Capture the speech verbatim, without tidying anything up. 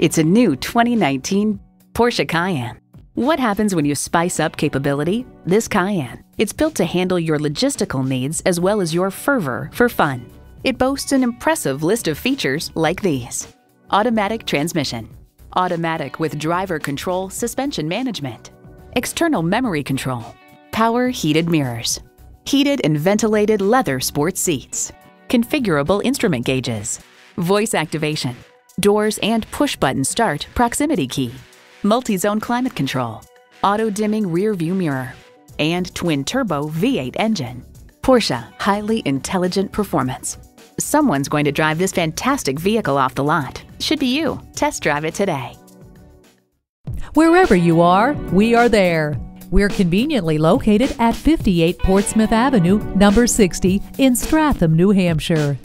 It's a new twenty nineteen Porsche Cayenne. What happens when you spice up capability? This Cayenne. It's built to handle your logistical needs as well as your fervor for fun. It boasts an impressive list of features like these: automatic transmission, automatic with driver control suspension management, external memory control, power heated mirrors, heated and ventilated leather sports seats, configurable instrument gauges, voice activation, doors and push-button start proximity key, multi-zone climate control, auto-dimming rear-view mirror, and twin-turbo V eight engine. Porsche, highly intelligent performance. Someone's going to drive this fantastic vehicle off the lot. Should be you. Test drive it today. Wherever you are, we are there. We're conveniently located at fifty-eight Portsmouth Avenue, number sixty in Stratham, New Hampshire.